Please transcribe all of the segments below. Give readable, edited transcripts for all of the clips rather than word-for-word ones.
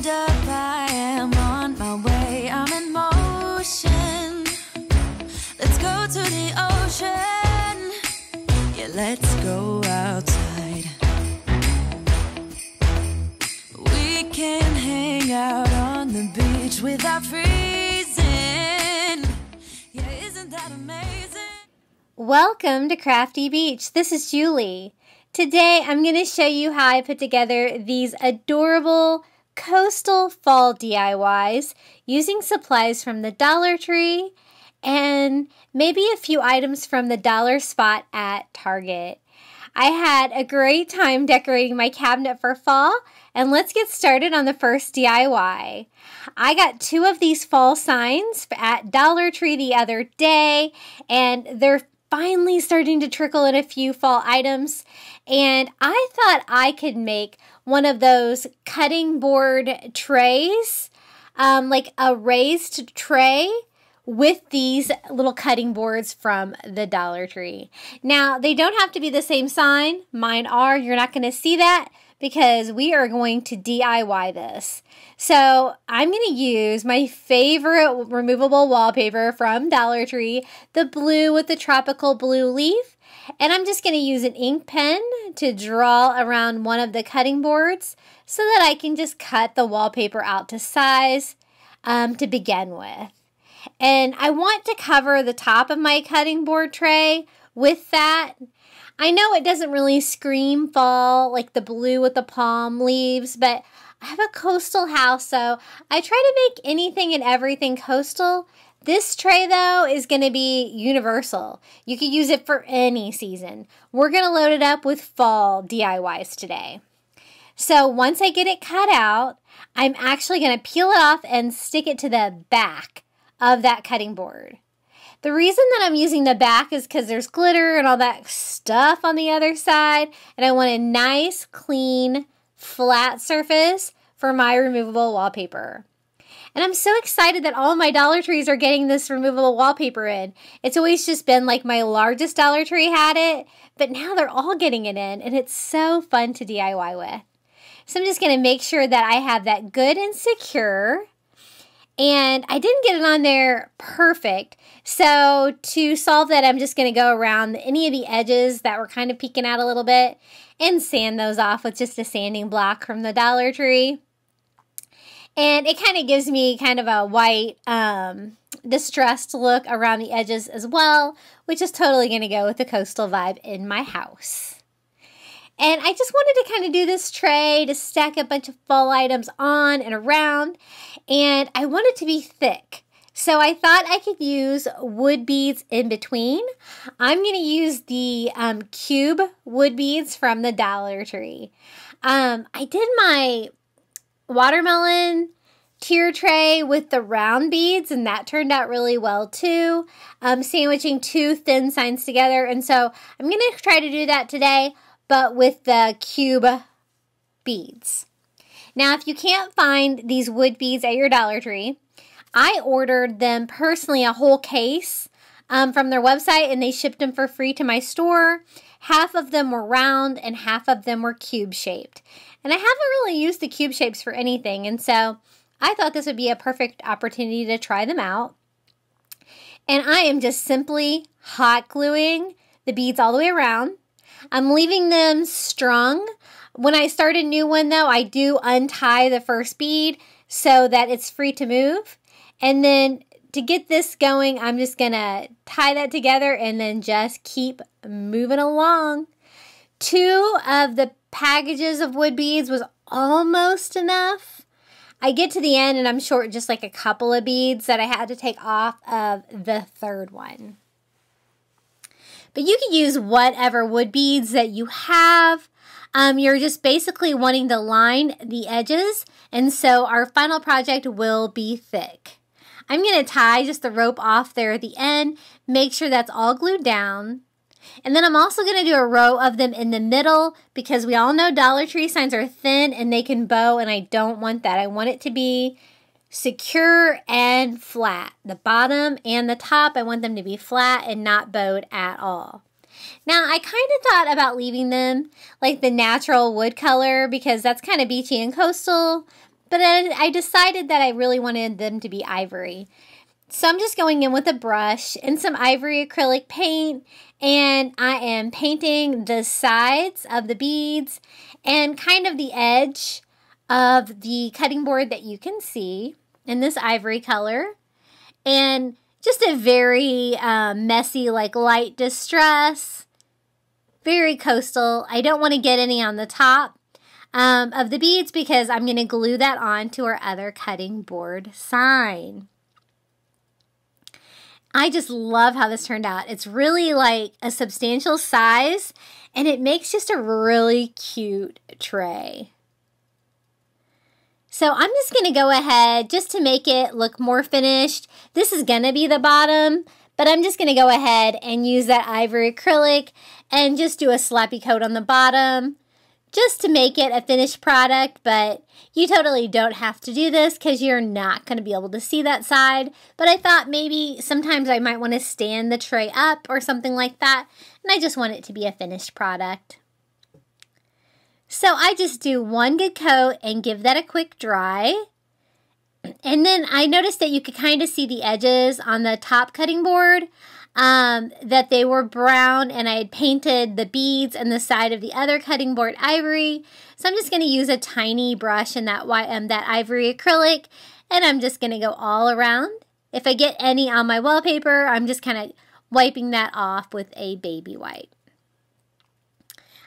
Hold up, I am on my way. I'm in motion. Let's go to the ocean. Yeah, let's go outside. We can hang out on the beach without freezing. Yeah, isn't that amazing? Welcome to Crafty Beach. This is Julie. Today I'm going to show you how I put together these adorable coastal fall DIYs using supplies from the Dollar Tree and maybe a few items from the Dollar Spot at Target. I had a great time decorating my cabinet for fall, and let's get started on the first DIY. I got two of these fall signs at Dollar Tree the other day, and they're finally starting to trickle in a few fall items, and I thought I could make one of those cutting board trays, like a raised tray with these little cutting boards from the Dollar Tree. Now, they don't have to be the same sign. Mine are. You're not going to see that because we are going to DIY this. So I'm going to use my favorite removable wallpaper from Dollar Tree, the blue with the tropical blue leaf. And I'm just going to use an ink pen to draw around one of the cutting boards so that I can just cut the wallpaper out to size to begin with. And I want to cover the top of my cutting board tray with that. I know it doesn't really scream fall like the blue with the palm leaves, but I have a coastal house, so I try to make anything and everything coastal. This tray, though, is going to be universal. You can use it for any season. We're going to load it up with fall DIYs today. So once I get it cut out, I'm actually going to peel it off and stick it to the back of that cutting board. The reason that I'm using the back is because there's glitter and all that stuff on the other side, and I want a nice, clean, flat surface for my removable wallpaper. And I'm so excited that all my Dollar Trees are getting this removable wallpaper in. It's always just been like my largest Dollar Tree had it, but now they're all getting it in, and it's so fun to DIY with. So I'm just going to make sure that I have that good and secure. And I didn't get it on there perfect, so to solve that, I'm just going to go around any of the edges that were kind of peeking out a little bit and sand those off with just a sanding block from the Dollar Tree. And it kind of gives me kind of a white, distressed look around the edges as well, which is totally going to go with the coastal vibe in my house. And I just wanted to kind of do this tray to stack a bunch of fall items on and around. And I want it to be thick. So I thought I could use wood beads in between. I'm going to use the cube wood beads from the Dollar Tree. I did my watermelon tier tray with the round beads, and that turned out really well too. Sandwiching two thin signs together. And so I'm going to try to do that today, but with the cube beads. Now, if you can't find these wood beads at your Dollar Tree, I ordered them personally, a whole case from their website, and they shipped them for free to my store. Half of them were round and half of them were cube shaped. And I haven't really used the cube shapes for anything, and so I thought this would be a perfect opportunity to try them out. And I am just simply hot gluing the beads all the way around. I'm leaving them strung. When I start a new one, though, I do untie the first bead so that it's free to move. And then to get this going, I'm just going to tie that together and then just keep moving along. Two of the packages of wood beads was almost enough. I get to the end and I'm short just like a couple of beads that I had to take off of the third one. But you can use whatever wood beads that you have. You're just basically wanting to line the edges, and so our final project will be thick. I'm going to tie just the rope off there at the end, make sure that's all glued down. And then I'm also going to do a row of them in the middle because we all know Dollar Tree signs are thin and they can bow, and I don't want that. I want it to be secure and flat. The bottom and the top, I want them to be flat and not bowed at all. Now, I kind of thought about leaving them like the natural wood color because that's kind of beachy and coastal, but I decided that I really wanted them to be ivory. So I'm just going in with a brush and some ivory acrylic paint, and I am painting the sides of the beads and kind of the edge of the cutting board that you can see in this ivory color. And just a very messy, like light distress, very coastal. I don't want to get any on the top of the beads because I'm going to glue that onto our other cutting board sign. I just love how this turned out. It's really like a substantial size, and it makes just a really cute tray. So I'm just going to go ahead just to make it look more finished. This is going to be the bottom, but I'm just going to go ahead and use that ivory acrylic and just do a slappy coat on the bottom just to make it a finished product. But you totally don't have to do this because you're not going to be able to see that side. But I thought maybe sometimes I might want to stand the tray up or something like that, and I just want it to be a finished product. So I just do one good coat and give that a quick dry. And then I noticed that you could kind of see the edges on the top cutting board, that they were brown, and I had painted the beads and the side of the other cutting board ivory. So I'm just going to use a tiny brush in that ivory acrylic, and I'm just going to go all around. If I get any on my wallpaper, I'm just kind of wiping that off with a baby wipe.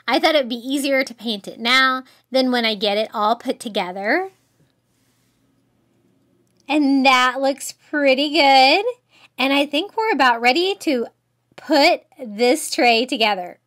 I thought it would be easier to paint it now than when I get it all put together. And that looks pretty good. And I think we're about ready to put this tray together.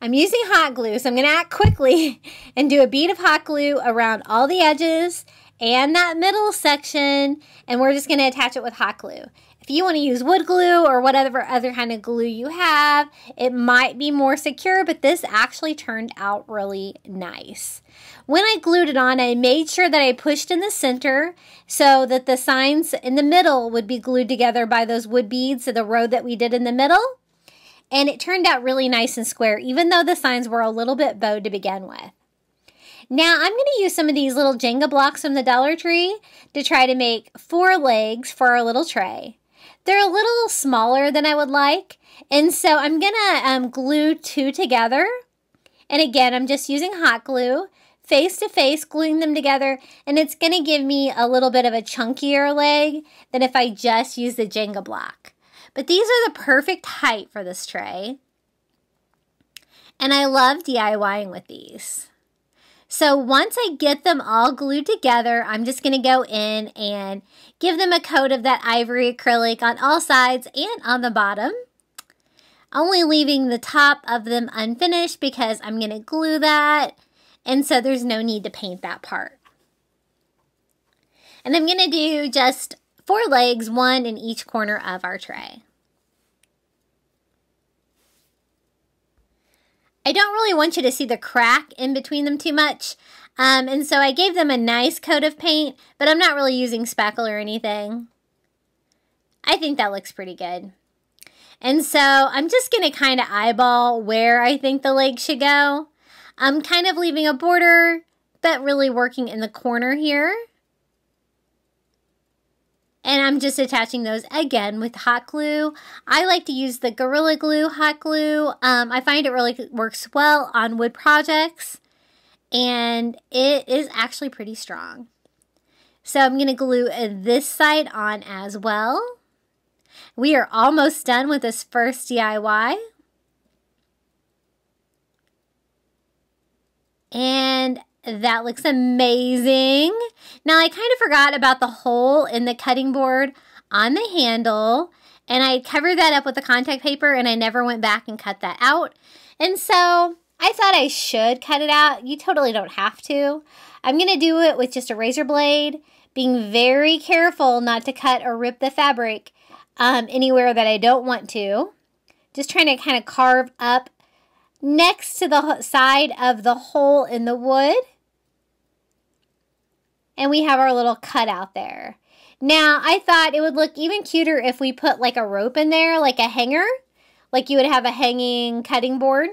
I'm using hot glue, so I'm going to act quickly and do a bead of hot glue around all the edges and that middle section, and we're just going to attach it with hot glue. If you want to use wood glue or whatever other kind of glue you have, it might be more secure, but this actually turned out really nice. When I glued it on, I made sure that I pushed in the center so that the signs in the middle would be glued together by those wood beads, so the row that we did in the middle. And it turned out really nice and square, even though the signs were a little bit bowed to begin with. Now I'm going to use some of these little Jenga blocks from the Dollar Tree to try to make four legs for our little tray. They're a little smaller than I would like, and so I'm going to glue two together. And again, I'm just using hot glue, face to face, gluing them together, and it's going to give me a little bit of a chunkier leg than if I just use the Jenga block. But these are the perfect height for this tray, and I love DIYing with these. So once I get them all glued together, I'm just going to go in and give them a coat of that ivory acrylic on all sides and on the bottom, only leaving the top of them unfinished because I'm going to glue that, and so there's no need to paint that part. And I'm going to do just four legs, one in each corner of our tray. I don't really want you to see the crack in between them too much, and so I gave them a nice coat of paint, but I'm not really using spackle or anything. I think that looks pretty good. And so I'm just going to kind of eyeball where I think the leg should go. I'm kind of leaving a border, but really working in the corner here. And I'm just attaching those again with hot glue. I like to use the Gorilla Glue hot glue. I find it really works well on wood projects, and it is actually pretty strong. So I'm going to glue this side on as well. We are almost done with this first DIY. And that looks amazing. Now I kind of forgot about the hole in the cutting board on the handle, and I covered that up with the contact paper, and I never went back and cut that out. And so I thought I should cut it out. You totally don't have to. I'm going to do it with just a razor blade, being very careful not to cut or rip the fabric anywhere that I don't want to. Just trying to kind of carve up next to the side of the hole in the wood. And we have our little cutout there. Now, I thought it would look even cuter if we put like a rope in there, like a hanger, like you would have a hanging cutting board.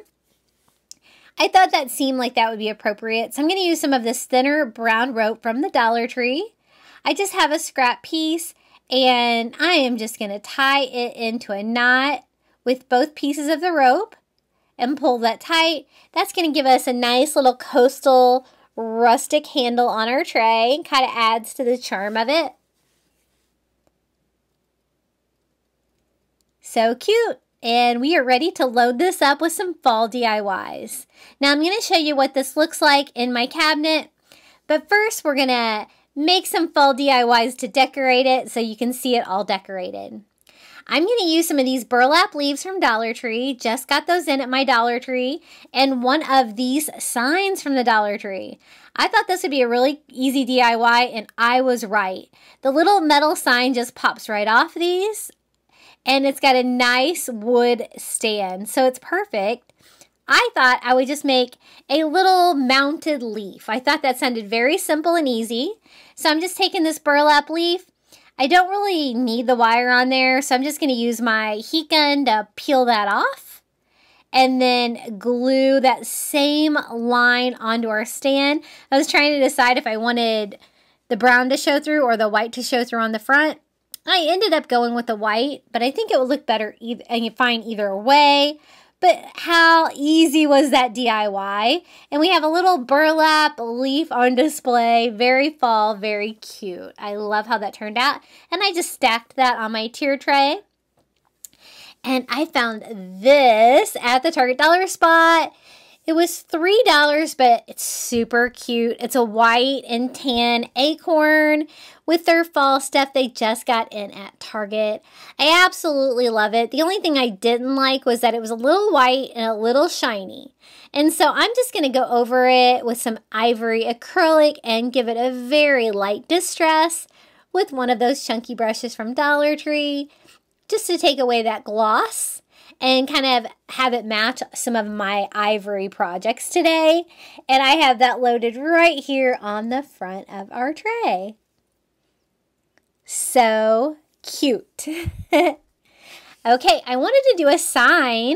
I thought that seemed like that would be appropriate. So I'm going to use some of this thinner brown rope from the Dollar Tree. I just have a scrap piece and I am just going to tie it into a knot with both pieces of the rope and pull that tight. That's going to give us a nice little coastal rustic handle on our tray and kind of adds to the charm of it. So cute! And we are ready to load this up with some fall DIYs. Now I'm going to show you what this looks like in my cabinet, but first we're going to make some fall DIYs to decorate it so you can see it all decorated. I'm going to use some of these burlap leaves from Dollar Tree. Just got those in at my Dollar Tree. And one of these signs from the Dollar Tree. I thought this would be a really easy DIY and I was right. The little metal sign just pops right off these. And it's got a nice wood stand. So it's perfect. I thought I would just make a little mounted leaf. I thought that sounded very simple and easy. So I'm just taking this burlap leaf. I don't really need the wire on there, so I'm just going to use my heat gun to peel that off and then glue that same line onto our stand. I was trying to decide if I wanted the brown to show through or the white to show through on the front. I ended up going with the white, but I think it would look better and fine either way. But how easy was that DIY? And we have a little burlap leaf on display. Very fall, very cute. I love how that turned out. And I just stacked that on my tier tray. And I found this at the Target Dollar Spot. It was $3, but it's super cute. It's a white and tan acorn with their fall stuff they just got in at Target. I absolutely love it. The only thing I didn't like was that it was a little white and a little shiny. And so I'm just going to go over it with some ivory acrylic and give it a very light distress with one of those chunky brushes from Dollar Tree just to take away that gloss. And kind of have it match some of my ivory projects today. And I have that loaded right here on the front of our tray. So cute. Okay, I wanted to do a sign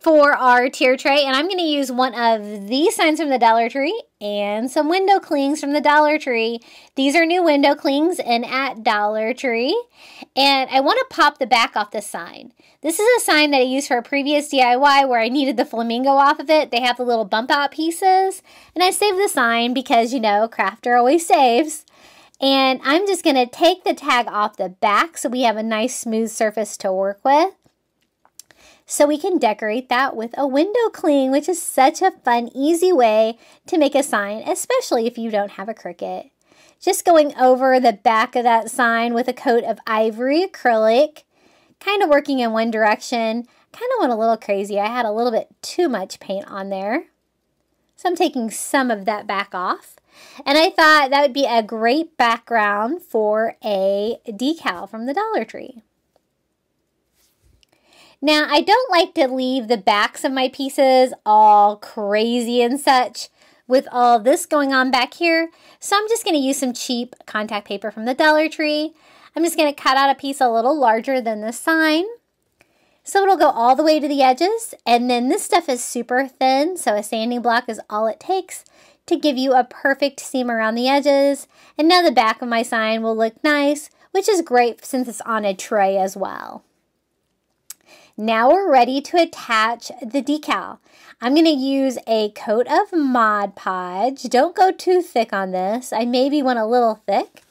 for our tier tray. And I'm going to use one of these signs from the Dollar Tree and some window clings from the Dollar Tree. These are new window clings and at Dollar Tree. And I want to pop the back off this sign. This is a sign that I used for a previous DIY where I needed the flamingo off of it. They have the little bump out pieces. And I saved the sign because, you know, Crafter always saves. And I'm just going to take the tag off the back so we have a nice smooth surface to work with. So we can decorate that with a window cling, which is such a fun, easy way to make a sign, especially if you don't have a Cricut. Just going over the back of that sign with a coat of ivory acrylic. Kind of working in one direction. Kind of went a little crazy. I had a little bit too much paint on there. So I'm taking some of that back off. And I thought that would be a great background for a decal from the Dollar Tree. Now, I don't like to leave the backs of my pieces all crazy and such with all this going on back here. So I'm just going to use some cheap contact paper from the Dollar Tree. I'm just going to cut out a piece a little larger than the sign. So it'll go all the way to the edges. And then this stuff is super thin, so a sanding block is all it takes to give you a perfect seam around the edges. And now the back of my sign will look nice, which is great since it's on a tray as well. Now we're ready to attach the decal. I'm going to use a coat of Mod Podge. Don't go too thick on this. I maybe went a little thick.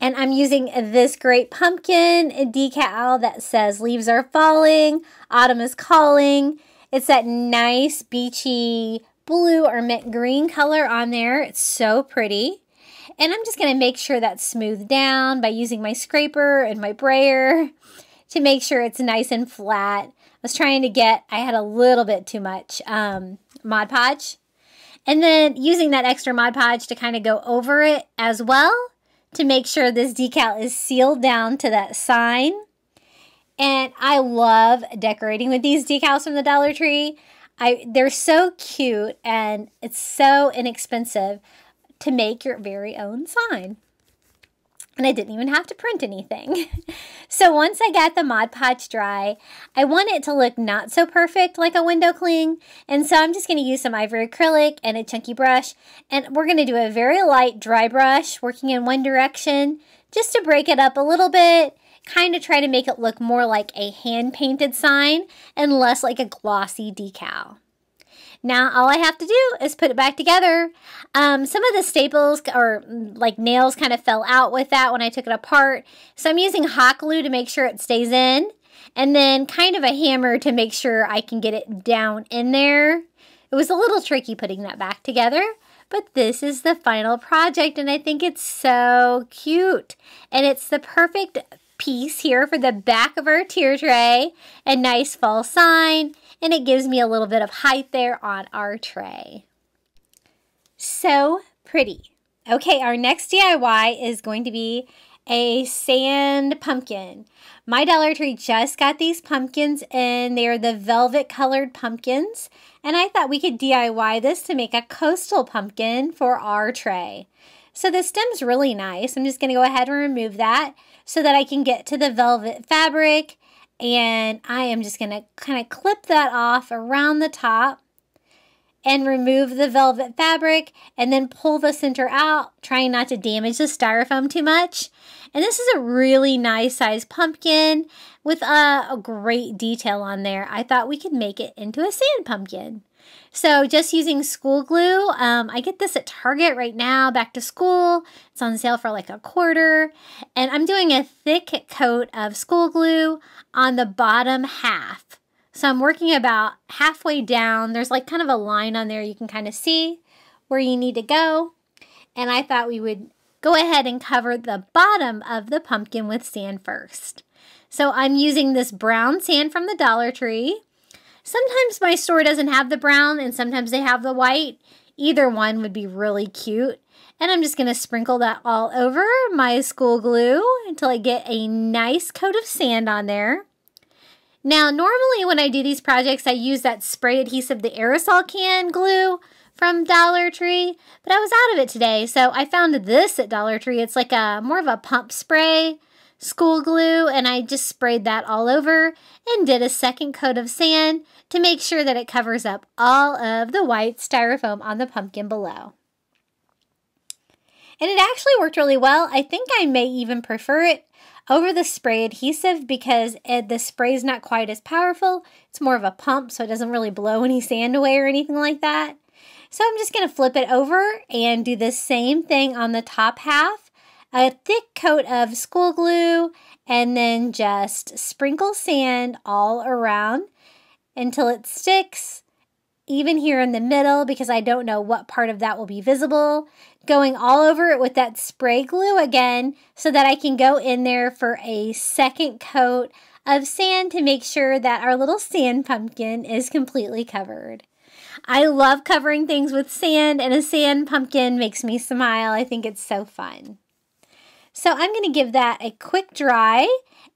And I'm using this great pumpkin decal that says leaves are falling, autumn is calling. It's that nice beachy blue or mint green color on there. It's so pretty. And I'm just going to make sure that's smoothed down by using my scraper and my brayer to make sure it's nice and flat. I had a little bit too much Mod Podge. And then using that extra Mod Podge to kind of go over it as well to make sure this decal is sealed down to that sign. And I love decorating with these decals from the Dollar Tree. They're so cute and it's so inexpensive to make your very own sign. and I didn't even have to print anything. So once I got the Mod Podge dry, I want it to look not so perfect like a window cling, and so I'm just going to use some ivory acrylic and a chunky brush, and we're going to do a very light dry brush working in one direction just to break it up a little bit, kind of try to make it look more like a hand-painted sign and less like a glossy decal. Now all I have to do is put it back together. Some of the staples or like nails kind of fell out with that when I took it apart. So I'm using hot glue to make sure it stays in, and then kind of a hammer to make sure I can get it down in there. It was a little tricky putting that back together, but this is the final project and I think it's so cute. And it's the perfect piece here for the back of our tier tray. A nice fall sign. And it gives me a little bit of height there on our tray. So pretty. Okay, our next DIY is going to be a sand pumpkin. My Dollar Tree just got these pumpkins and they are the velvet colored pumpkins. And I thought we could DIY this to make a coastal pumpkin for our tray. So the stem's really nice. I'm just gonna go ahead and remove that so that I can get to the velvet fabric. And I am just going to kind of clip that off around the top and remove the velvet fabric and then pull the center out, trying not to damage the styrofoam too much. And this is a really nice size pumpkin with a great detail on there. I thought we could make it into a sand pumpkin. So just using school glue, I get this at Target right now, back to school. It's on sale for like $1. And I'm doing a thick coat of school glue on the bottom half. So I'm working about halfway down. There's like kind of a line on there you can kind of see where you need to go. And I thought we would go ahead and cover the bottom of the pumpkin with sand first. So I'm using this brown sand from the Dollar Tree. Sometimes my store doesn't have the brown and sometimes they have the white. Either one would be really cute. And I'm just going to sprinkle that all over my school glue until I get a nice coat of sand on there. Now, normally when I do these projects, I use that spray adhesive, the aerosol can glue from Dollar Tree, but I was out of it today. So I found this at Dollar Tree. It's like a more of a pump spray school glue, and I just sprayed that all over and did a second coat of sand to make sure that it covers up all of the white styrofoam on the pumpkin below. And it actually worked really well. I think I may even prefer it over the spray adhesive because the spray is not quite as powerful. It's more of a pump, so it doesn't really blow any sand away or anything like that. So I'm just going to flip it over and do the same thing on the top half. A thick coat of school glue and then just sprinkle sand all around until it sticks, even here in the middle because I don't know what part of that will be visible. Going all over it with that spray glue again so that I can go in there for a second coat of sand to make sure that our little sand pumpkin is completely covered. I love covering things with sand, and a sand pumpkin makes me smile. I think it's so fun. So I'm going to give that a quick dry,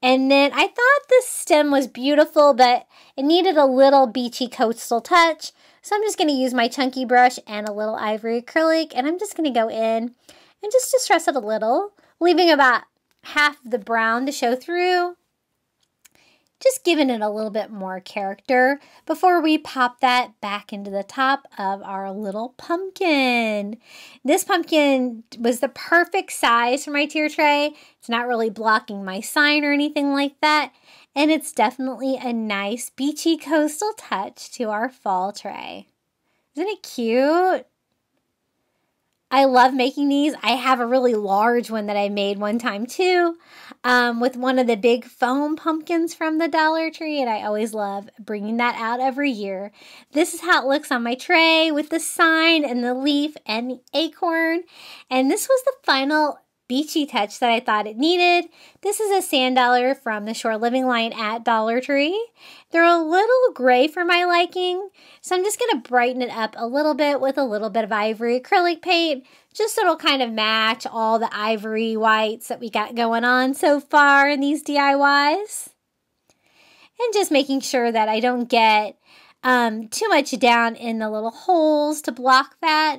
and then I thought this stem was beautiful, but it needed a little beachy coastal touch. So I'm just going to use my chunky brush and a little ivory acrylic, and I'm just going to go in and just distress it a little, leaving about half the brown to show through. Just giving it a little bit more character before we pop that back into the top of our little pumpkin. This pumpkin was the perfect size for my tier tray. It's not really blocking my sign or anything like that. And it's definitely a nice beachy coastal touch to our fall tray. Isn't it cute? I love making these. I have a really large one that I made one time too with one of the big foam pumpkins from the Dollar Tree, and I always love bringing that out every year. This is how it looks on my tray with the sign and the leaf and the acorn, and this was the final beachy touch that I thought it needed. This is a sand dollar from the Shore Living line at Dollar Tree. They're a little gray for my liking, so I'm just going to brighten it up a little bit with a little bit of ivory acrylic paint, just so it'll kind of match all the ivory whites that we got going on so far in these DIYs. And just making sure that I don't get too much down in the little holes to block that.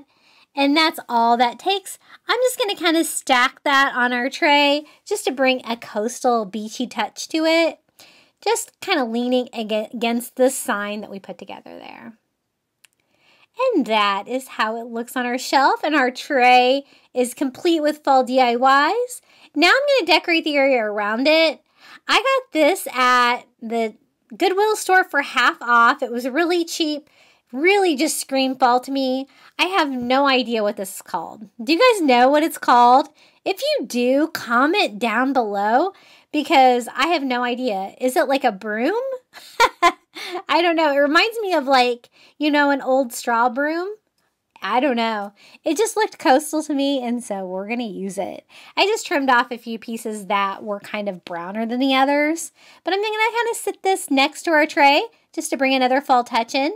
and that's all that takes. I'm just gonna kind of stack that on our tray just to bring a coastal beachy touch to it. Just kind of leaning against the sign that we put together there. And that is how it looks on our shelf, and our tray is complete with fall DIYs. Now I'm gonna decorate the area around it. I got this at the Goodwill store for half off. It was really cheap, really just screamed fall to me. I have no idea what this is called. Do you guys know what it's called? If you do, comment down below because I have no idea. Is it like a broom? I don't know. It reminds me of like, you know, an old straw broom. I don't know. It just looked coastal to me, and so we're going to use it. I just trimmed off a few pieces that were kind of browner than the others, but I'm going to kind of sit this next to our tray just to bring another fall touch in.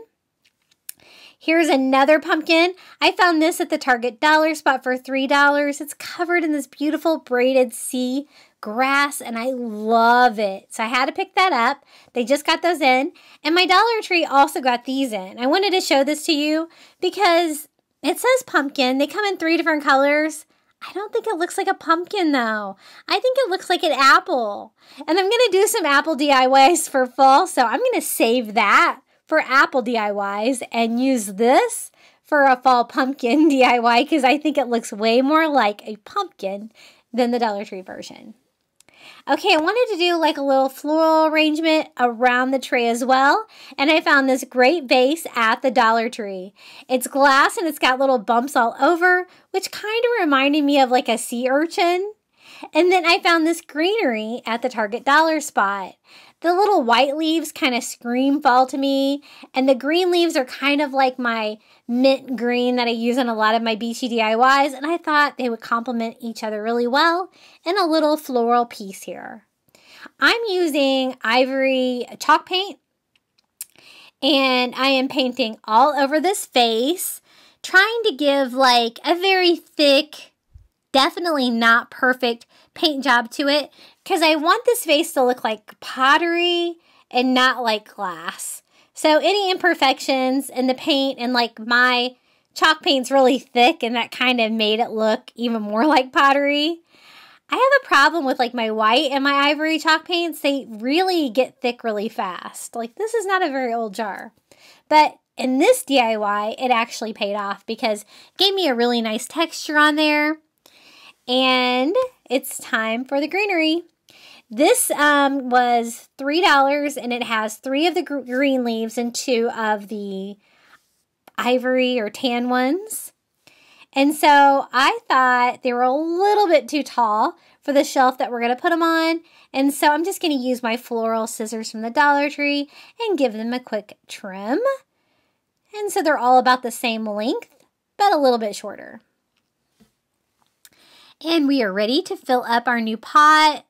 Here's another pumpkin. I found this at the Target Dollar Spot for $3. It's covered in this beautiful braided sea grass, and I love it. So I had to pick that up. They just got those in, and my Dollar Tree also got these in. I wanted to show this to you because it says pumpkin. They come in 3 different colors. I don't think it looks like a pumpkin though. I think it looks like an apple. And I'm gonna do some apple DIYs for fall, so I'm gonna save that for apple DIYs and use this for a fall pumpkin DIY because I think it looks way more like a pumpkin than the Dollar Tree version. Okay, I wanted to do like a little floral arrangement around the tray as well, and I found this great vase at the Dollar Tree. It's glass and it's got little bumps all over, which kind of reminded me of like a sea urchin. And then I found this greenery at the Target Dollar Spot. The little white leaves kind of scream fall to me, and the green leaves are kind of like my mint green that I use on a lot of my beachy DIYs, and I thought they would complement each other really well in a little floral piece here. I'm using ivory chalk paint, and I am painting all over this face, trying to give like a very thick, definitely not perfect paint job to it because I want this vase to look like pottery and not like glass. So any imperfections in the paint, and like my chalk paint's really thick and that kind of made it look even more like pottery. I have a problem with like my white and my ivory chalk paints. They really get thick really fast. Like this is not a very old jar. But in this DIY, it actually paid off because it gave me a really nice texture on there. And it's time for the greenery. This was $3, and it has 3 of the green leaves and 2 of the ivory or tan ones. And so I thought they were a little bit too tall for the shelf that we're going to put them on. And so I'm just going to use my floral scissors from the Dollar Tree and give them a quick trim. And so they're all about the same length, but a little bit shorter. And we are ready to fill up our new pot.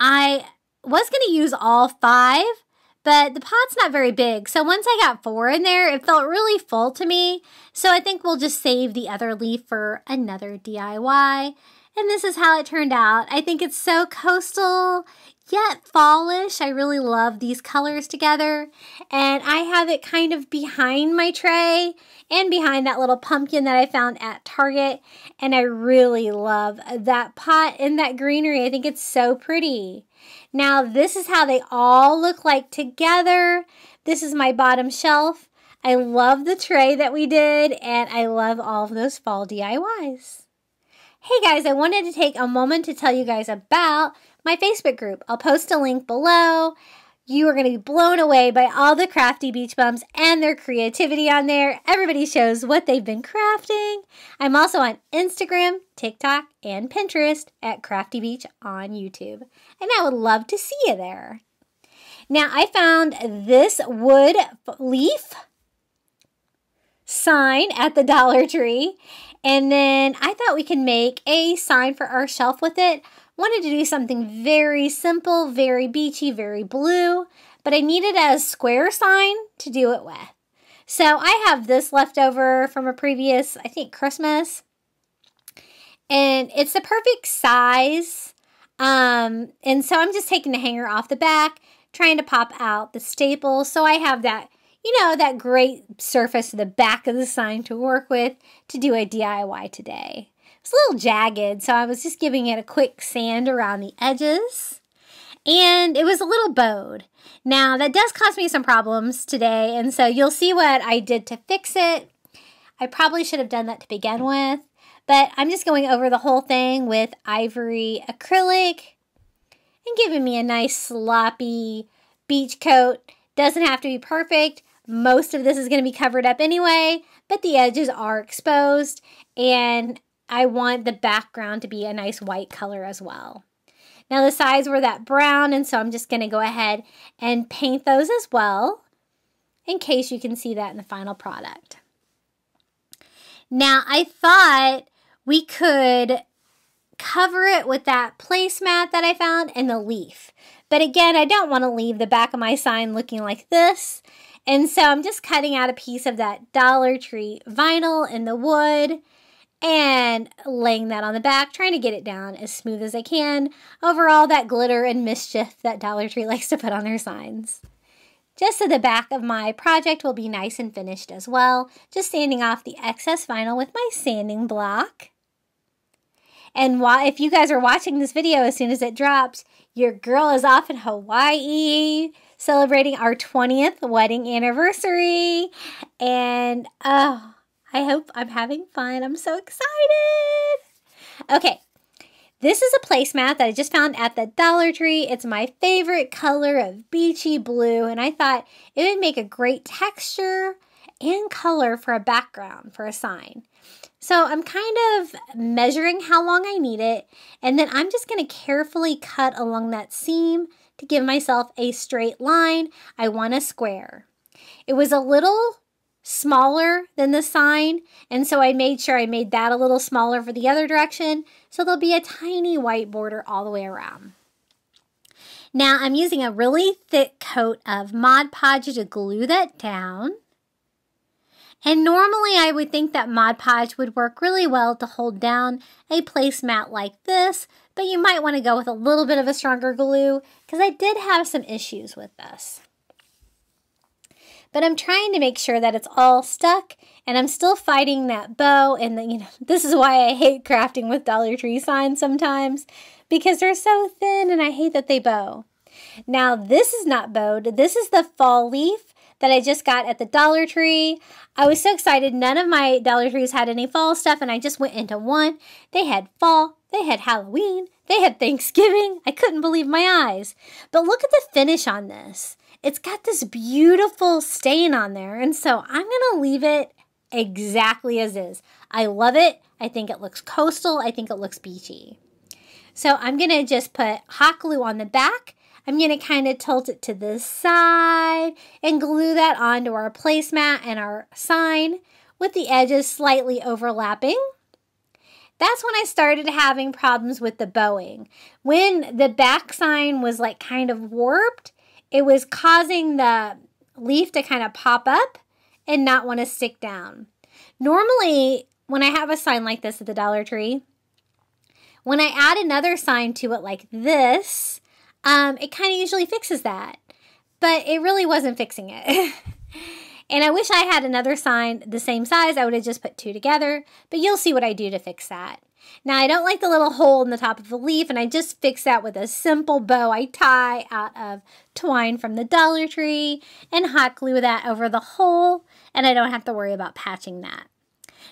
I was going to use all 5, but the pot's not very big. So once I got 4 in there, it felt really full to me. So I think we'll just save the other leaf for another DIY. And this is how it turned out. I think it's so coastal, yet fallish. I really love these colors together. And I have it kind of behind my tray and behind that little pumpkin that I found at Target. And I really love that pot and that greenery. I think it's so pretty. Now, this is how they all look like together. This is my bottom shelf. I love the tray that we did, and I love all of those fall DIYs. Hey guys, I wanted to take a moment to tell you guys about my Facebook group. I'll post a link below. You are going to be blown away by all the Crafty Beach Bums and their creativity on there. Everybody shows what they've been crafting. I'm also on Instagram, TikTok, and Pinterest at Crafty Beach on YouTube. And I would love to see you there. Now, I found this wood leaf sign at the Dollar Tree. And then I thought we could make a sign for our shelf with it. Wanted to do something very simple, very beachy, very blue, but I needed a square sign to do it with. So I have this left over from a previous, I think, Christmas. And it's the perfect size. And so I'm just taking the hanger off the back, trying to pop out the staple. So I have that, you know, that great surface at the back of the sign to work with to do a DIY today. It's a little jagged, so I was just giving it a quick sand around the edges. And it was a little bowed. Now, that does cause me some problems today, and so you'll see what I did to fix it. I probably should have done that to begin with, but I'm just going over the whole thing with ivory acrylic and giving me a nice sloppy beach coat. Doesn't have to be perfect. Most of this is going to be covered up anyway, but the edges are exposed, and I want the background to be a nice white color as well. Now the sides were that brown, and so I'm just going to go ahead and paint those as well in case you can see that in the final product. Now I thought we could cover it with that placemat that I found and the leaf. But again, I don't want to leave the back of my sign looking like this. And so I'm just cutting out a piece of that Dollar Tree vinyl in the wood and laying that on the back, trying to get it down as smooth as I can over all that glitter and mischief that Dollar Tree likes to put on their signs. Just so the back of my project will be nice and finished as well, just sanding off the excess vinyl with my sanding block. And if you guys are watching this video as soon as it drops, your girl is off in Hawaii celebrating our 20th wedding anniversary. And oh, I hope I'm having fun. I'm so excited. Okay, this is a placemat that I just found at the Dollar Tree. It's my favorite color of beachy blue, and I thought it would make a great texture and color for a background for a sign. So I'm kind of measuring how long I need it, and then I'm just going to carefully cut along that seam to give myself a straight line. I want a square. It was a little smaller than the sign, and so I made sure I made that a little smaller for the other direction, so there'll be a tiny white border all the way around. Now I'm using a really thick coat of Mod Podge to glue that down. And normally I would think that Mod Podge would work really well to hold down a placemat like this, but you might want to go with a little bit of a stronger glue because I did have some issues with this. But I'm trying to make sure that it's all stuck, and I'm still fighting that bow, and this is why I hate crafting with Dollar Tree signs sometimes, because they're so thin and I hate that they bow. Now this is not bowed. This is the fall leaf that I just got at the Dollar Tree. I was so excited. None of my Dollar Trees had any fall stuff, and I just went into one. They had fall, they had Halloween, they had Thanksgiving. I couldn't believe my eyes. But look at the finish on this. It's got this beautiful stain on there, and so I'm gonna leave it exactly as is. I love it. I think it looks coastal. I think it looks beachy. So I'm gonna just put hot glue on the back. I'm going to kind of tilt it to this side and glue that onto our placemat and our sign with the edges slightly overlapping. That's when I started having problems with the bowing. When the back sign was like kind of warped, it was causing the leaf to kind of pop up and not want to stick down. Normally, when I have a sign like this at the Dollar Tree, when I add another sign to it like this, it kind of usually fixes that, but it really wasn't fixing it. And I wish I had another sign the same size. I would have just put two together, but you'll see what I do to fix that. Now, I don't like the little hole in the top of the leaf, and I just fix that with a simple bow I tie out of twine from the Dollar Tree and hot glue that over the hole, and I don't have to worry about patching that.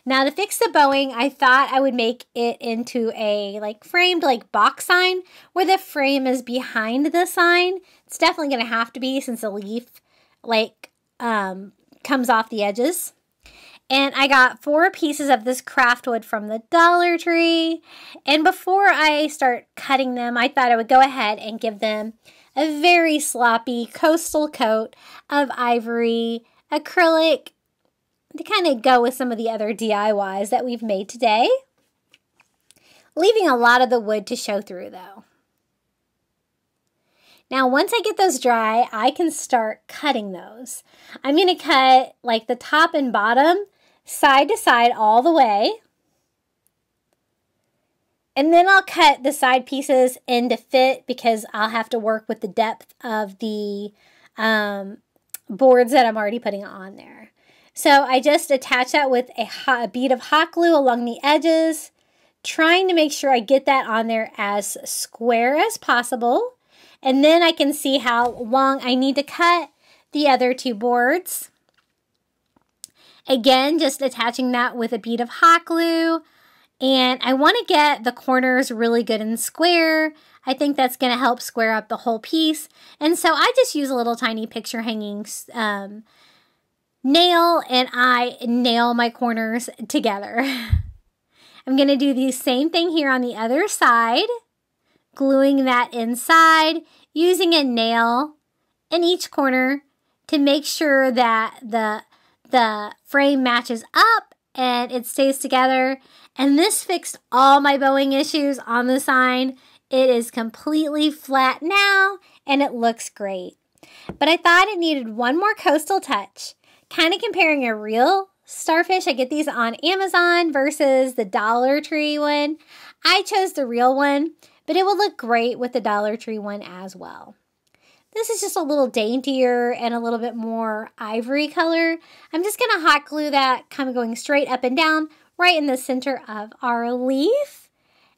Now to fix the bowing, I thought I would make it into a framed box sign where the frame is behind the sign. It's definitely going to have to be since the leaf comes off the edges. And I got 4 pieces of this craft wood from the Dollar Tree. And before I start cutting them, I thought I would go ahead and give them a very sloppy coastal coat of ivory acrylic to kind of go with some of the other DIYs that we've made today. Leaving a lot of the wood to show through though. Now once I get those dry, I can start cutting those. I'm going to cut the top and bottom side to side all the way. And then I'll cut the side pieces into fit because I'll have to work with the depth of the boards that I'm already putting on there. So I just attach that with a bead of hot glue along the edges, trying to make sure I get that on there as square as possible. And then I can see how long I need to cut the other two boards. Again, just attaching that with a bead of hot glue. And I want to get the corners really good and square. I think that's going to help square up the whole piece. And so I just use a little tiny picture hanging nail, and I nail my corners together. I'm going to do the same thing here on the other side, gluing that inside, using a nail in each corner to make sure that the frame matches up and it stays together. And this fixed all my bowing issues on the sign. It is completely flat now and it looks great. But I thought it needed one more coastal touch. Kind of comparing a real starfish, I get these on Amazon, versus the Dollar Tree one. I chose the real one, but it will look great with the Dollar Tree one as well. This is just a little daintier and a little bit more ivory color. I'm just going to hot glue that, kind of going straight up and down, right in the center of our leaf.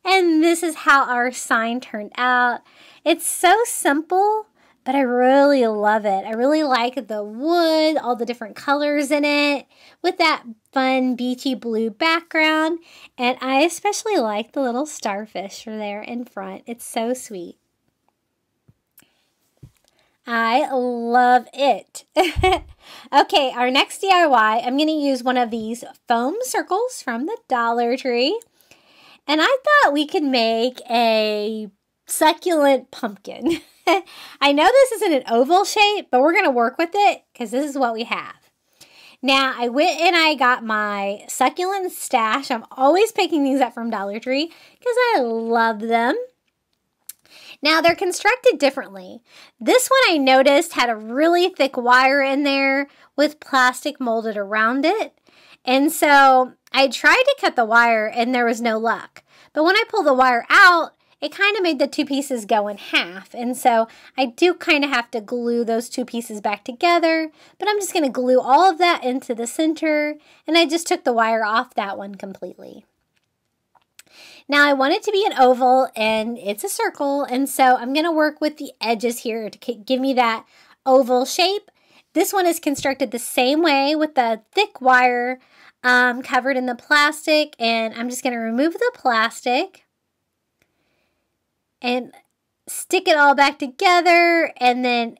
And this is how our sign turned out. It's so simple, but I really love it. I really like the wood, all the different colors in it, with that fun beachy blue background. And I especially like the little starfish there in front. It's so sweet. I love it. Okay, our next DIY, I'm going to use one of these foam circles from the Dollar Tree. And I thought we could make a succulent pumpkin. I know this isn't an oval shape, but we're going to work with it because this is what we have. Now, I went and I got my succulent stash. I'm always picking these up from Dollar Tree because I love them. Now, they're constructed differently. This one I noticed had a really thick wire in there with plastic molded around it. And so I tried to cut the wire and there was no luck. But when I pulled the wire out, it kind of made the two pieces go in half. And so I do kind of have to glue those two pieces back together. But I'm just going to glue all of that into the center. And I just took the wire off that one completely. Now I want it to be an oval and it's a circle, and so I'm going to work with the edges here to give me that oval shape. This one is constructed the same way with the thick wire covered in the plastic, and I'm just going to remove the plastic and stick it all back together and then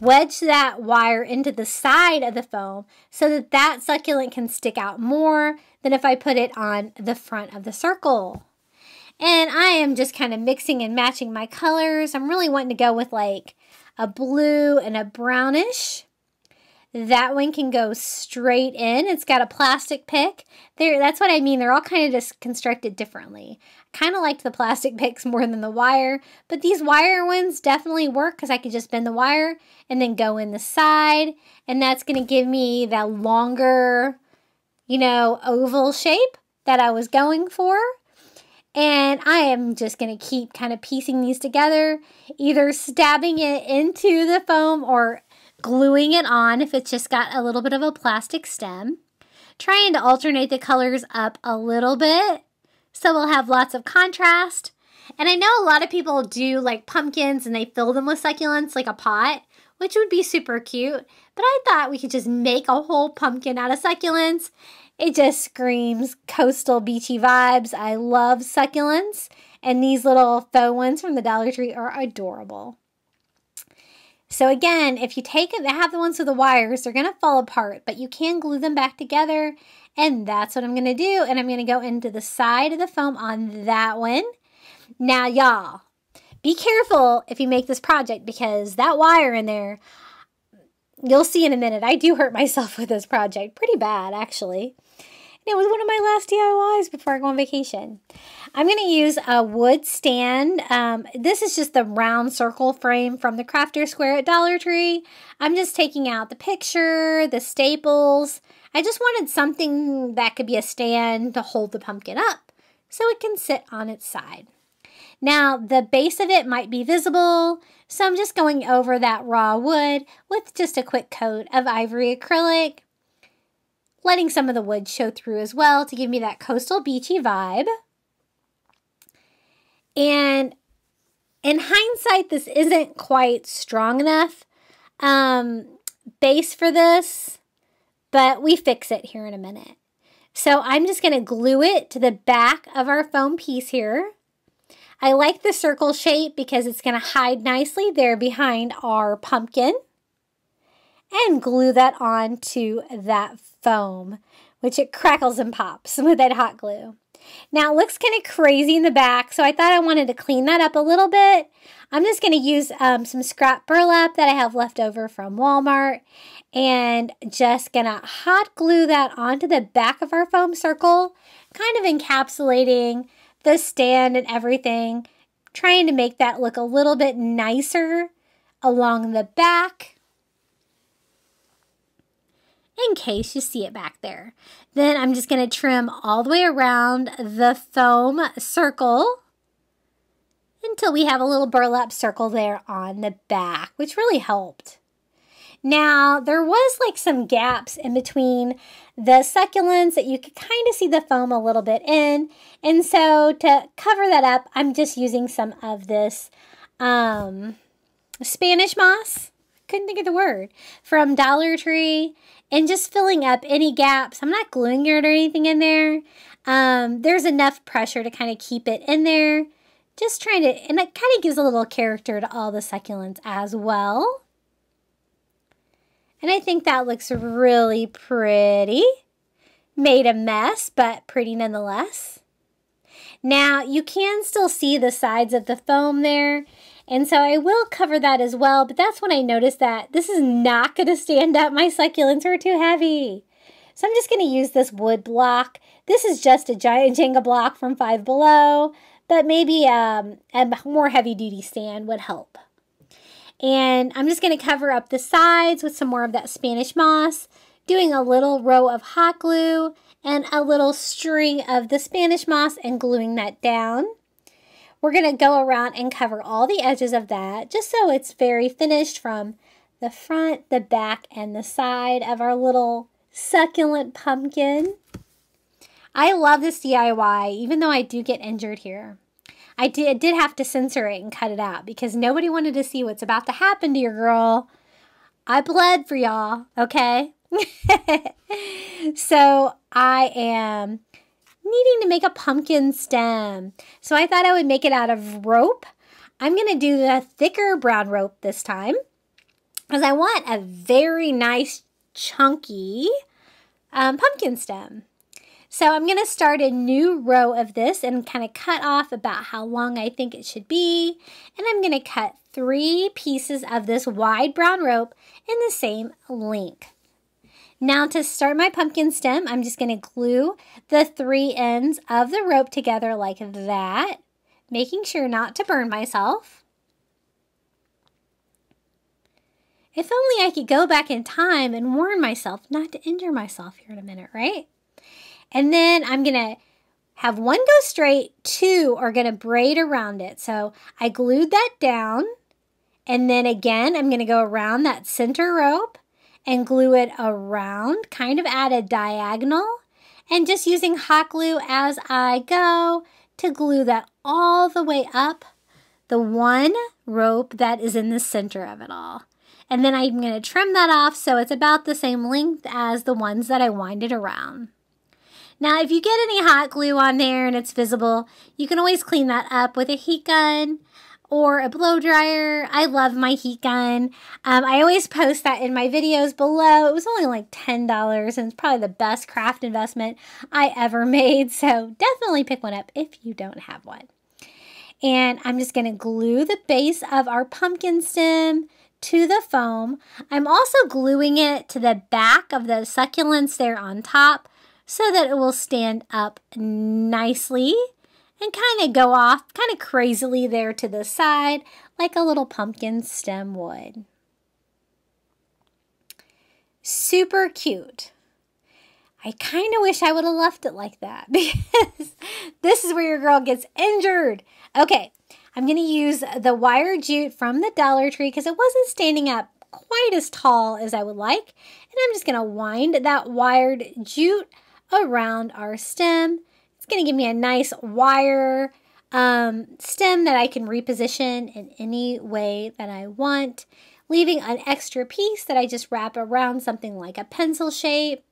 wedge that wire into the side of the foam so that that succulent can stick out more than if I put it on the front of the circle. And I am just kind of mixing and matching my colors. I'm really wanting to go with like a blue and a brownish. That one can go straight in. It's got a plastic pick. There, that's what I mean. They're all kind of just constructed differently. I kind of liked the plastic picks more than the wire, but these wire ones definitely work because I could just bend the wire and then go in the side, and that's going to give me that longer, you know, oval shape that I was going for. And I am just going to keep kind of piecing these together, either stabbing it into the foam or gluing it on if it's just got a little bit of a plastic stem. Trying to alternate the colors up a little bit so we'll have lots of contrast. And I know a lot of people do like pumpkins and they fill them with succulents like a pot, which would be super cute. But I thought we could just make a whole pumpkin out of succulents. It just screams coastal beachy vibes. I love succulents. And these little faux ones from the Dollar Tree are adorable. So again, if you take it, have the ones with the wires, they're going to fall apart, but you can glue them back together, and that's what I'm going to do. And I'm going to go into the side of the foam on that one. Now, y'all, be careful if you make this project because that wire in there, you'll see in a minute, I do hurt myself with this project pretty bad, actually. It was one of my last DIYs before I go on vacation. I'm going to use a wood stand. This is just the round circle frame from the Crafter Square at Dollar Tree. I'm just taking out the picture, the staples. I just wanted something that could be a stand to hold the pumpkin up so it can sit on its side. Now, the base of it might be visible, so I'm just going over that raw wood with just a quick coat of ivory acrylic, letting some of the wood show through as well to give me that coastal beachy vibe. And in hindsight, this isn't quite strong enough base for this, but we fix it here in a minute. So I'm just going to glue it to the back of our foam piece here. I like the circle shape because it's going to hide nicely there behind our pumpkin, and glue that onto that foam, which it crackles and pops with that hot glue. Now it looks kind of crazy in the back, so I thought I wanted to clean that up a little bit. I'm just going to use some scrap burlap that I have left over from Walmart, and just going to hot glue that onto the back of our foam circle, kind of encapsulating the stand and everything, trying to make that look a little bit nicer along the back in case you see it back there. Then I'm just going to trim all the way around the foam circle until we have a little burlap circle there on the back, which really helped. Now, there was like some gaps in between the succulents that you could kind of see the foam a little bit in. And so to cover that up, I'm just using some of this Spanish moss. Couldn't think of the word, from Dollar Tree, and just filling up any gaps. I'm not gluing it or anything in there. There's enough pressure to kind of keep it in there. Just trying to, and it kind of gives a little character to all the succulents as well. And I think that looks really pretty. Made a mess, but pretty nonetheless. Now, you can still see the sides of the foam there. And so I will cover that as well, but that's when I noticed that this is not going to stand up. My succulents are too heavy. So I'm just going to use this wood block. This is just a giant Jenga block from Five Below, but maybe a more heavy-duty stand would help. And I'm just going to cover up the sides with some more of that Spanish moss, doing a little row of hot glue and a little string of the Spanish moss and gluing that down. We're going to go around and cover all the edges of that just so it's very finished from the front, the back, and the side of our little succulent pumpkin. I love this DIY, even though I do get injured here. I did have to censor it and cut it out because nobody wanted to see what's about to happen to your girl. I bled for y'all, okay? So I am needing to make a pumpkin stem. So I thought I would make it out of rope. I'm going to do the thicker brown rope this time because I want a very nice chunky pumpkin stem. So I'm going to start a new row of this and kind of cut off about how long I think it should be. And I'm going to cut 3 pieces of this wide brown rope in the same length. Now to start my pumpkin stem, I'm just going to glue the 3 ends of the rope together like that, making sure not to burn myself. If only I could go back in time and warn myself not to injure myself here in a minute, right? And then I'm going to have 1 go straight, 2 are going to braid around it. So I glued that down, and then again, I'm going to go around that center rope and glue it around, kind of at a diagonal, and just using hot glue as I go to glue that all the way up the 1 rope that is in the center of it all. And then I'm going to trim that off so it's about the same length as the ones that I winded around. Now, if you get any hot glue on there and it's visible, you can always clean that up with a heat gun or a blow dryer. I love my heat gun. I always post that in my videos below. It was only like $10, and it's probably the best craft investment I ever made. So definitely pick one up if you don't have one. And I'm just going to glue the base of our pumpkin stem to the foam. I'm also gluing it to the back of the succulents there on top, so that it will stand up nicely and kind of go off kind of crazily there to the side like a little pumpkin stem would. Super cute. I kind of wish I would have left it like that because this is where your girl gets injured. Okay, I'm going to use the wire jute from the Dollar Tree because it wasn't standing up quite as tall as I would like. And I'm just going to wind that wired jute around our stem. It's going to give me a nice wire stem that I can reposition in any way that I want, leaving an extra piece that I just wrap around something like a pencil shape.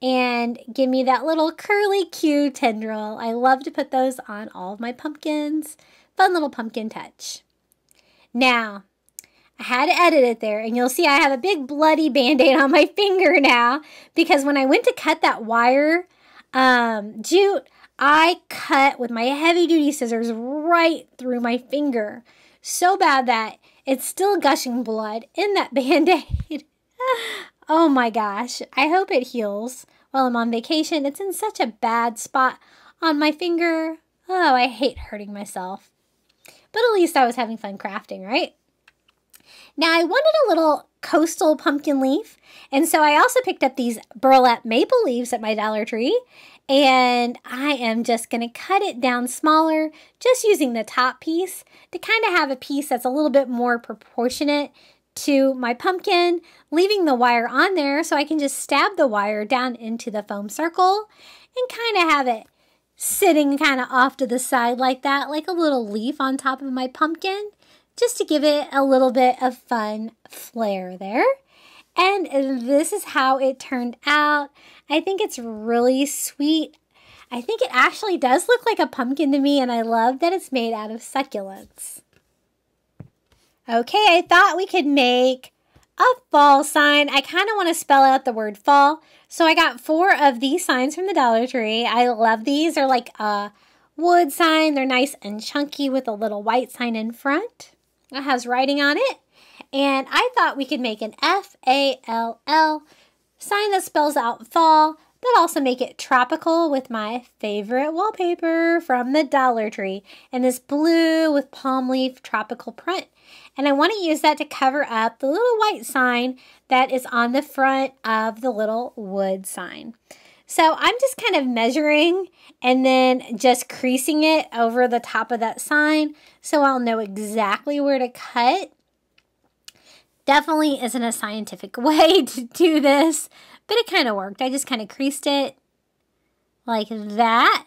And give me that little curly Q tendril. I love to put those on all of my pumpkins. Fun little pumpkin touch. Now, I had to edit it there, and you'll see I have a big bloody band-aid on my finger now because when I went to cut that wire jute, I cut with my heavy-duty scissors right through my finger so bad that it's still gushing blood in that band-aid. Oh my gosh, I hope it heals while I'm on vacation. It's in such a bad spot on my finger. Oh, I hate hurting myself. But at least I was having fun crafting, right? Now I wanted a little coastal pumpkin leaf. And so I also picked up these burlap maple leaves at my Dollar Tree. And I am just gonna cut it down smaller, just using the top piece to kind of have a piece that's a little bit more proportionate to my pumpkin, leaving the wire on there so I can just stab the wire down into the foam circle and kind of have it sitting kind of off to the side like that, like a little leaf on top of my pumpkin, just to give it a little bit of fun flair there. And this is how it turned out. I think it's really sweet. I think it actually does look like a pumpkin to me, and I love that it's made out of succulents. Okay, I thought we could make a fall sign. I kind of want to spell out the word fall. So I got 4 of these signs from the Dollar Tree. I love these. They're like a wood sign. They're nice and chunky with a little white sign in front. It has writing on it. And I thought we could make an F-A-L-L sign that spells out fall, but also make it tropical with my favorite wallpaper from the Dollar Tree and this blue with palm leaf tropical print. And I want to use that to cover up the little white sign that is on the front of the little wood sign. So I'm just kind of measuring and then just creasing it over the top of that sign so I'll know exactly where to cut. Definitely isn't a scientific way to do this, but it kind of worked. I just kind of creased it like that.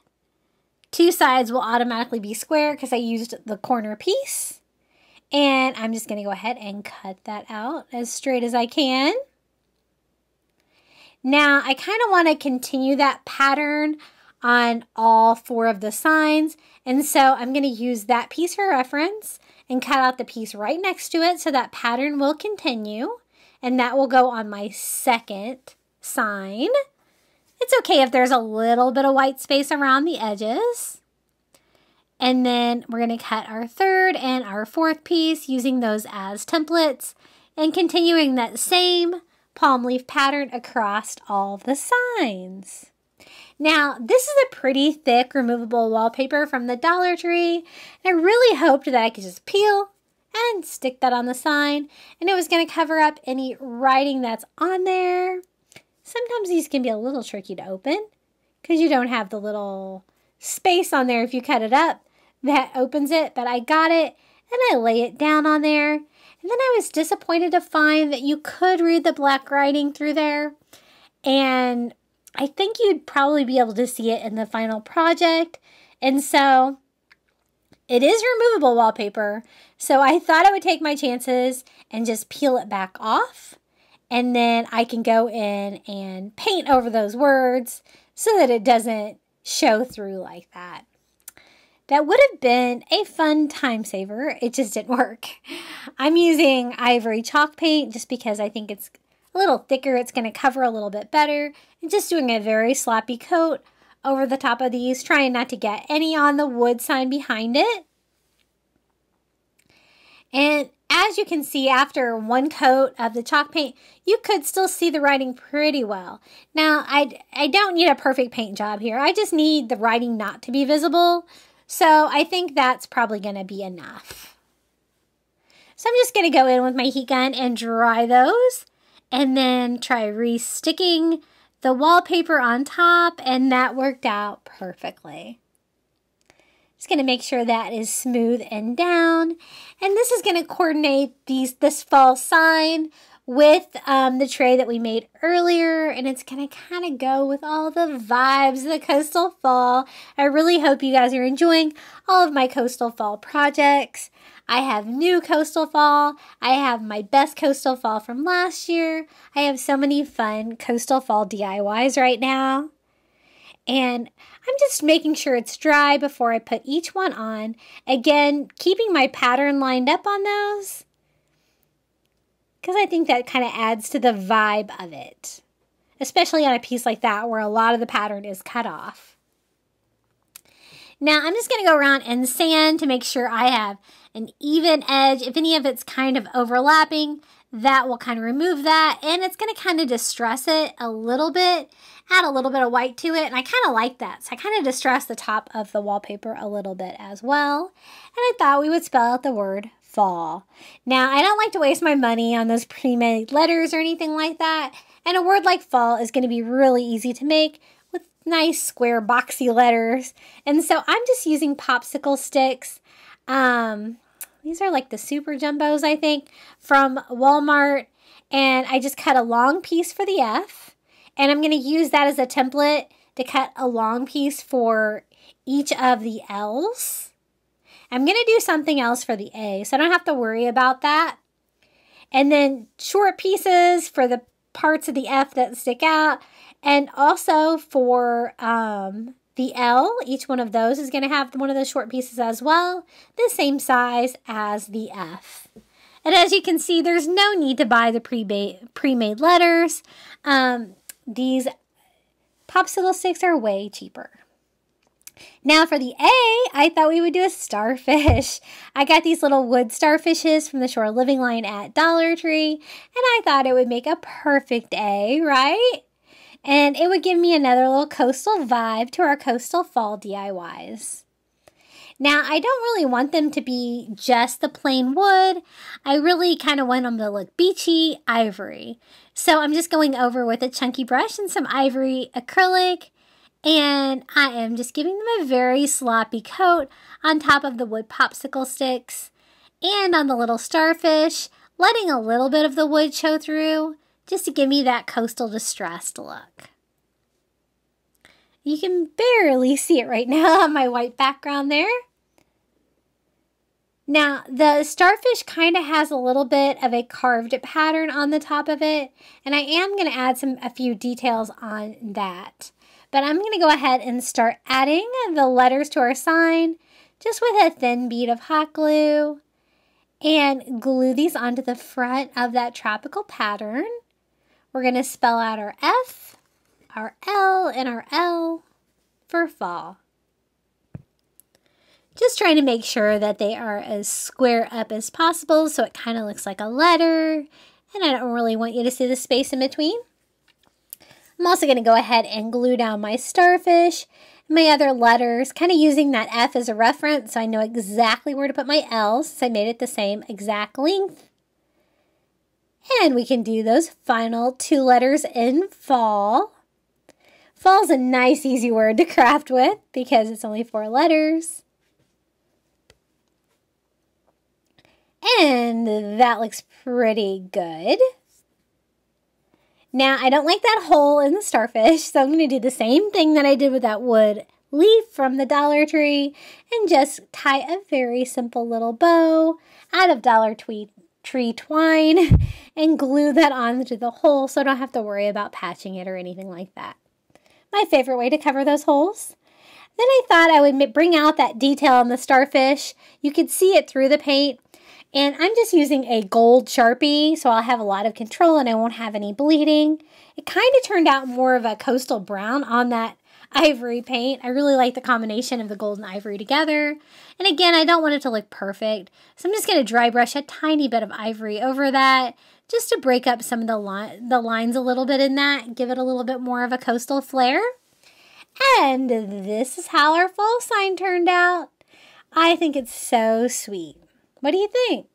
2 sides will automatically be square because I used the corner piece. And I'm just gonna go ahead and cut that out as straight as I can. Now, I kind of want to continue that pattern on all 4 of the signs. And so I'm gonna use that piece for reference and cut out the piece right next to it so that pattern will continue. And that will go on my second sign. It's okay if there's a little bit of white space around the edges. And then we're gonna cut our 3rd and our 4th piece using those as templates and continuing that same palm leaf pattern across all the signs. Now, this is a pretty thick removable wallpaper from the Dollar Tree. And I really hoped that I could just peel and stick that on the sign and it was gonna cover up any writing that's on there. Sometimes these can be a little tricky to open because you don't have the little space on there if you cut it up. That opens it, but I got it and I lay it down on there. And then I was disappointed to find that you could read the black writing through there. And I think you'd probably be able to see it in the final project. And so it is removable wallpaper. So I thought I would take my chances and just peel it back off. And then I can go in and paint over those words so that it doesn't show through like that. That would have been a fun time saver. It just didn't work. I'm using ivory chalk paint just because I think it's a little thicker. It's going to cover a little bit better. And just doing a very sloppy coat over the top of these, trying not to get any on the wood sign behind it. And as you can see, after one coat of the chalk paint, you could still see the writing pretty well. Now, I don't need a perfect paint job here. I just need the writing not to be visible. So I think that's probably going to be enough. So I'm just going to go in with my heat gun and dry those and then try resticking the wallpaper on top, and that worked out perfectly. Just going to make sure that is smooth and down. And this is going to coordinate this fall sign with the tray that we made earlier, and it's going to kind of go with all the vibes of the coastal fall. I really hope you guys are enjoying all of my coastal fall projects. I have new coastal fall. I have my best coastal fall from last year. I have so many fun coastal fall DIYs right now. And I'm just making sure it's dry before I put each one on. Again, keeping my pattern lined up on those, because I think that kind of adds to the vibe of it, especially on a piece like that where a lot of the pattern is cut off. Now I'm just going to go around and sand to make sure I have an even edge. If any of it's kind of overlapping, that will kind of remove that, and it's going to kind of distress it a little bit, add a little bit of white to it, and I kind of like that. So I kind of distressed the top of the wallpaper a little bit as well, and I thought we would spell out the word fall. Now, I don't like to waste my money on those pre-made letters or anything like that, and a word like fall is going to be really easy to make with nice square boxy letters, and so I'm just using popsicle sticks. These are like the super jumbos, I think, from Walmart, and I just cut a long piece for the F, and I'm going to use that as a template to cut a long piece for each of the L's. I'm going to do something else for the A, so I don't have to worry about that. And then short pieces for the parts of the F that stick out, and also for the L. Each one of those is going to have one of those short pieces as well, the same size as the F. And as you can see, there's no need to buy the pre-made letters. These popsicle sticks are way cheaper. Now for the A, I thought we would do a starfish. I got these little wood starfishes from the Shore Living line at Dollar Tree, and I thought it would make a perfect A, right? And it would give me another little coastal vibe to our coastal fall DIYs. Now, I don't really want them to be just the plain wood. I really kind of want them to look beachy ivory. So I'm just going over with a chunky brush and some ivory acrylic, and I am just giving them a very sloppy coat on top of the wood popsicle sticks and on the little starfish, letting a little bit of the wood show through just to give me that coastal distressed look. You can barely see it right now on my white background there. Now, the starfish kind of has a little bit of a carved pattern on the top of it, and I am going to add a few details on that. But I'm going to go ahead and start adding the letters to our sign just with a thin bead of hot glue, and glue these onto the front of that tropical pattern. We're going to spell out our F, our L, and our L for fall. Just trying to make sure that they are as square up as possible so it kind of looks like a letter, and I don't really want you to see the space in between. I'm also going to go ahead and glue down my starfish, my other letters, kind of using that F as a reference so I know exactly where to put my L's, so I made it the same exact length. And we can do those final two letters in fall. Fall's a nice easy word to craft with because it's only four letters. And that looks pretty good. Now, I don't like that hole in the starfish, so I'm going to do the same thing that I did with that wood leaf from the Dollar Tree and just tie a very simple little bow out of Dollar Tree twine and glue that onto the hole so I don't have to worry about patching it or anything like that. My favorite way to cover those holes. Then I thought I would bring out that detail on the starfish. You could see it through the paint. And I'm just using a gold Sharpie, so I'll have a lot of control and I won't have any bleeding. It kind of turned out more of a coastal brown on that ivory paint. I really like the combination of the gold and ivory together. And again, I don't want it to look perfect, so I'm just going to dry brush a tiny bit of ivory over that just to break up some of the lines a little bit in that, give it a little bit more of a coastal flair. And this is how our fall sign turned out. I think it's so sweet. What do you think?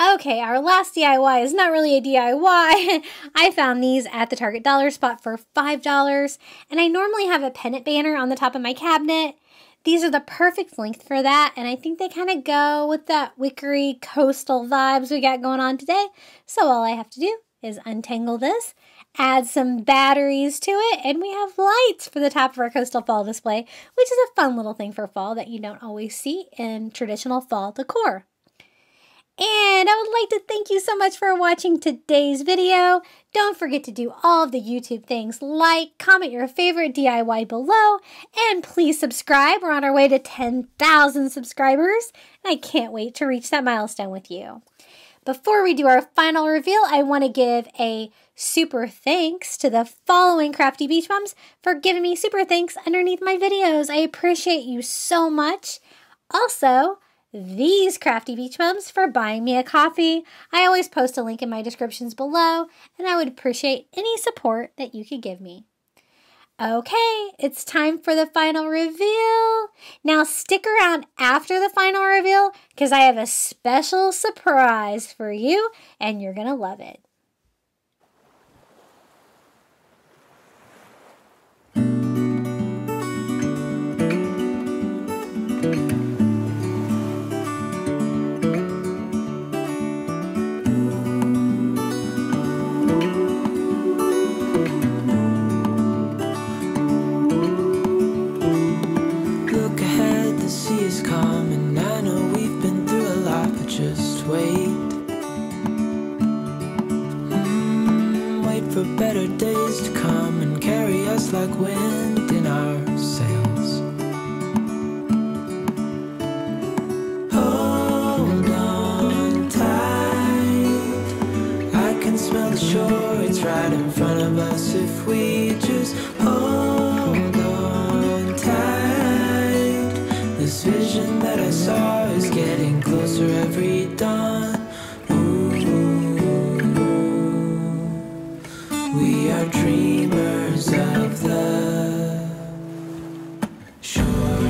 Okay, our last DIY is not really a DIY. I found these at the Target Dollar Spot for $5, and I normally have a pennant banner on the top of my cabinet. These are the perfect length for that, and I think they kind of go with that wickery coastal vibes we got going on today. So all I have to do is untangle this, add some batteries to it, and we have lights for the top of our coastal fall display, which is a fun little thing for fall that you don't always see in traditional fall decor. And I would like to thank you so much for watching today's video. Don't forget to do all of the YouTube things, like, comment your favorite DIY below, and please subscribe. We're on our way to 10,000 subscribers, and I can't wait to reach that milestone with you. Before we do our final reveal, I want to give a super thanks to the following Crafty Beach Moms for giving me super thanks underneath my videos. I appreciate you so much. Also, these Crafty Beach Moms for buying me a coffee. I always post a link in my descriptions below, and I would appreciate any support that you could give me. Okay, it's time for the final reveal. Now stick around after the final reveal because I have a special surprise for you, and you're gonna love it. Better days to come and carry us like wind in our sails. Hold on tight. I can smell the shore, it's right in front of us if we just hold on tight. This vision that I saw is getting closer every dawn. We are dreamers of the shore.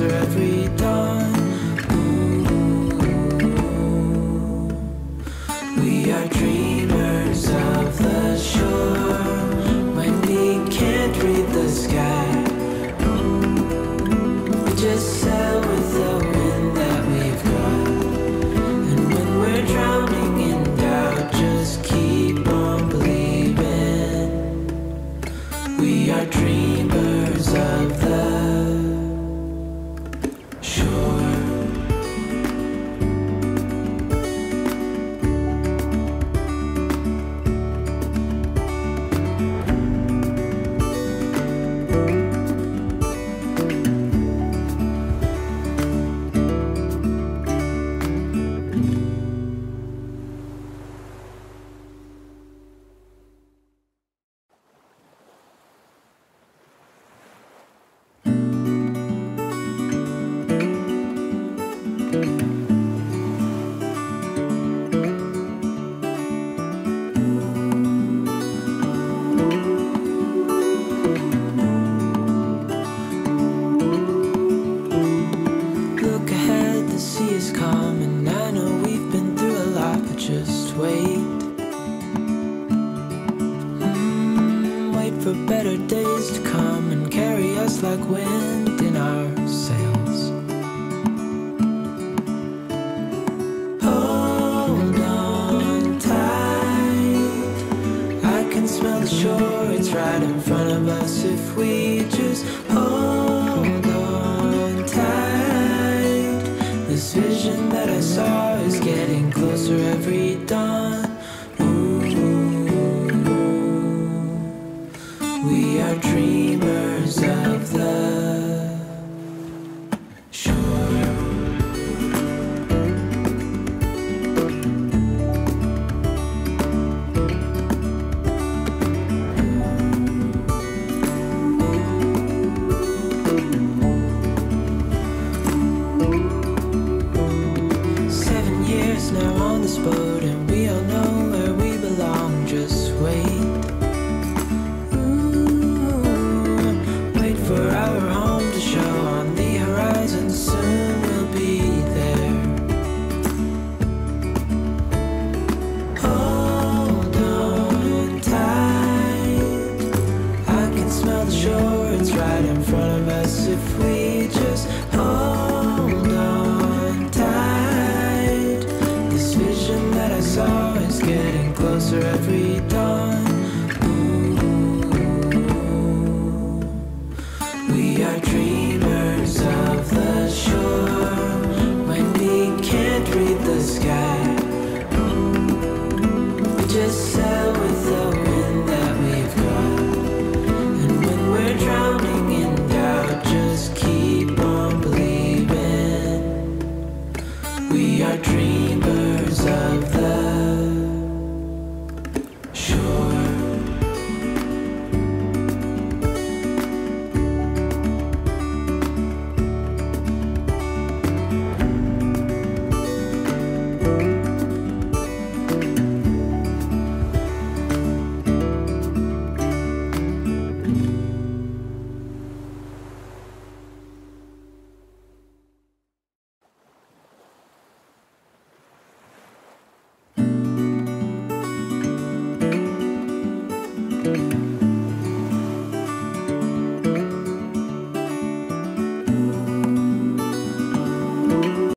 Every dawn, ooh, we are dreamers of the shore. When we can't read the sky, ooh, we just sail with the wind that we've got. And when we're drowning in doubt, just keep on believing. We are dreamers of the shore, it's right in front of us if we just hold on. We are dreamers of the